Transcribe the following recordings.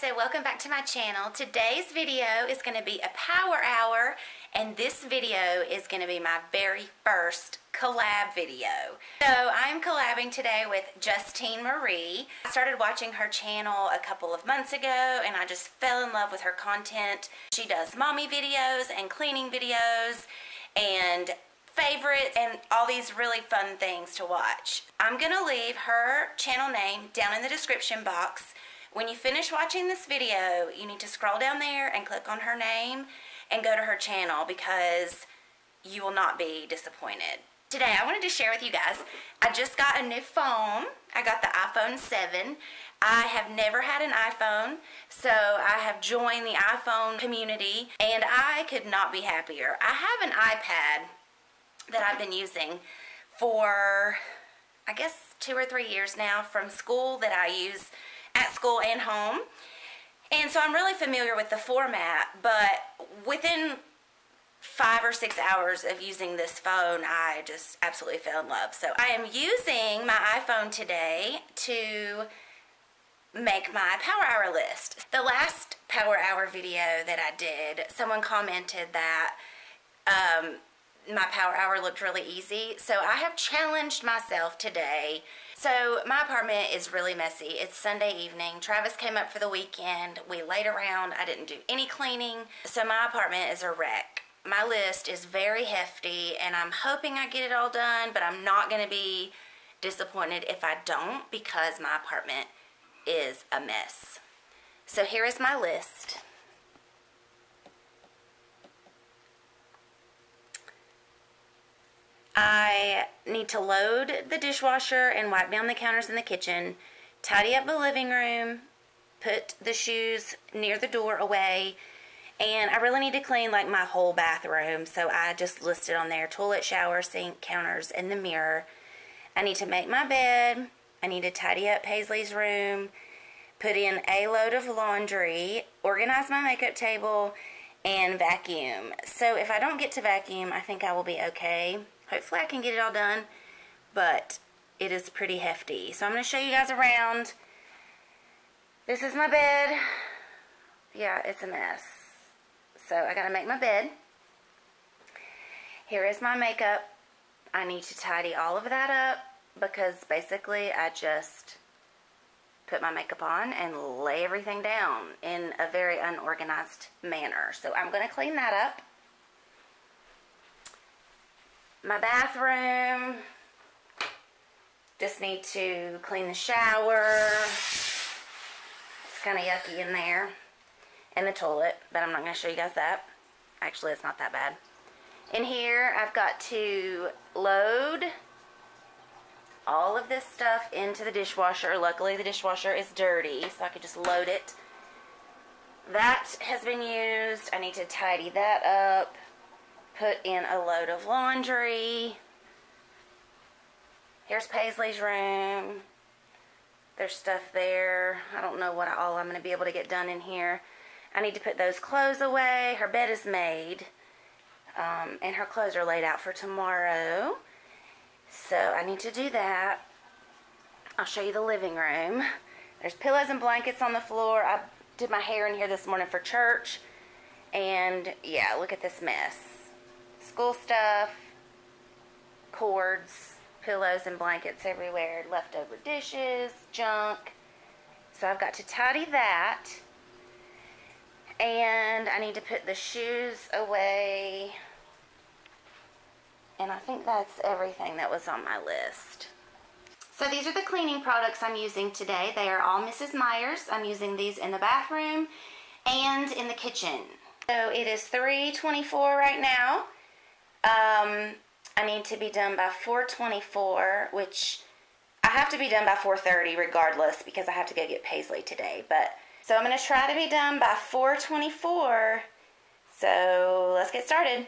So welcome back to my channel. Today's video is going to be a power hour, and this video is going to be my very first collab video. So I'm collabing today with Justine Marie. I started watching her channel a couple of months ago and I just fell in love with her content. She does mommy videos and cleaning videos and favorites and all these really fun things to watch. I'm going to leave her channel name down in the description box. When you finish watching this video, you need to scroll down there and click on her name and go to her channel because you will not be disappointed. Today, I wanted to share with you guys, I just got a new phone. I got the iPhone 7. I have never had an iPhone, so I have joined the iPhone community, and I could not be happier. I have an iPad that I've been using for, I guess, 2 or 3 years now from school that I use at school and home, and so I'm really familiar with the format, but within 5 or 6 hours of using this phone, I just absolutely fell in love. So I am using my iPhone today to make my power hour list. The last power hour video that I did, someone commented that my power hour looked really easy, so I have challenged myself today. So my apartment is really messy. It's Sunday evening. Travis came up for the weekend. We laid around. I didn't do any cleaning, so my apartment is a wreck. My list is very hefty, and I'm hoping I get it all done, but I'm not going to be disappointed if I don't because my apartment is a mess. So here is my list. I need to load the dishwasher and wipe down the counters in the kitchen, tidy up the living room, put the shoes near the door away, and I really need to clean like my whole bathroom, so I just listed on there toilet, shower, sink, counters, and the mirror. I need to make my bed. I need to tidy up Paisley's room, put in a load of laundry, organize my makeup table, and vacuum. So if I don't get to vacuum, I think I will be okay. Hopefully I can get it all done, but it is pretty hefty. So I'm going to show you guys around. This is my bed. Yeah, it's a mess. So I got to make my bed. Here is my makeup. I need to tidy all of that up because basically I just put my makeup on and lay everything down in a very unorganized manner. So I'm going to clean that up. My bathroom, just need to clean the shower. It's kind of yucky in there, and the toilet, but I'm not going to show you guys that. Actually, it's not that bad. In here, I've got to load all of this stuff into the dishwasher. Luckily, the dishwasher is dirty, so I could just load it. That has been used. I need to tidy that up. Put in a load of laundry. Here's Paisley's room. There's stuff there. I don't know what all I'm going to be able to get done in here. I need to put those clothes away. Her bed is made. And her clothes are laid out for tomorrow. So I need to do that. I'll show you the living room. There's pillows and blankets on the floor. I did my hair in here this morning for church. And yeah, look at this mess. School stuff, cords, pillows and blankets everywhere, leftover dishes, junk. So I've got to tidy that. And I need to put the shoes away. And I think that's everything that was on my list. So these are the cleaning products I'm using today. They are all Mrs. Meyers. I'm using these in the bathroom and in the kitchen. So it is 3:24 right now. I need to be done by 4:24, which I have to be done by 4:30 regardless because I have to go get Paisley today. But so I'm going to try to be done by 4:24. So let's get started.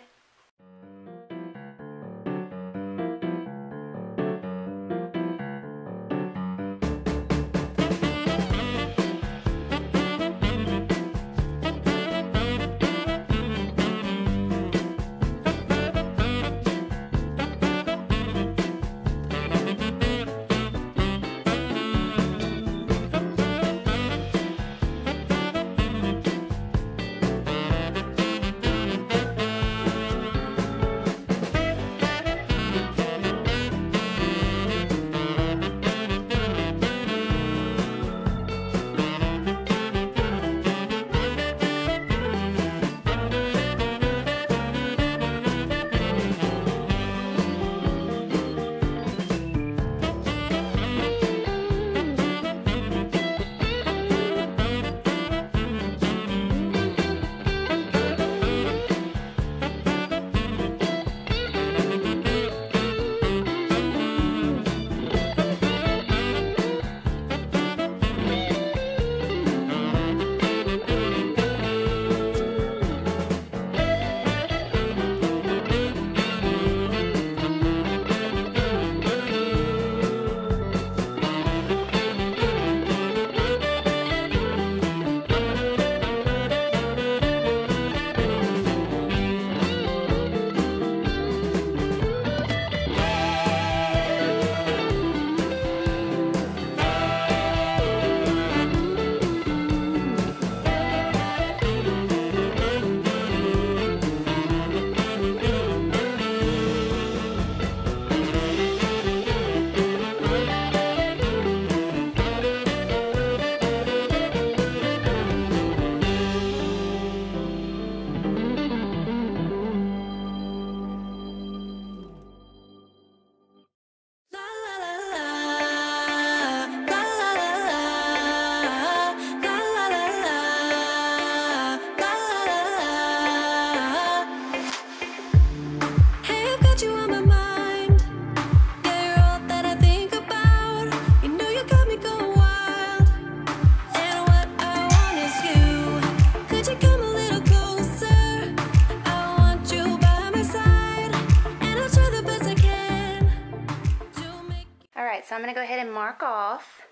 I'm going to go ahead and mark off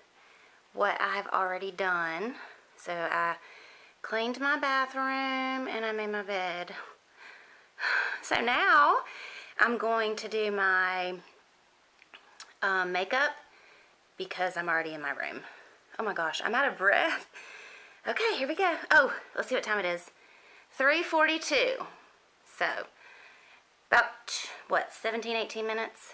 what I have already done. So I cleaned my bathroom and I made my bed. So now I'm going to do my makeup because I'm already in my room. Oh my gosh, I'm out of breath. Okay, here we go. Oh, let's see what time it is. 3:42. So about, what, 17, 18 minutes?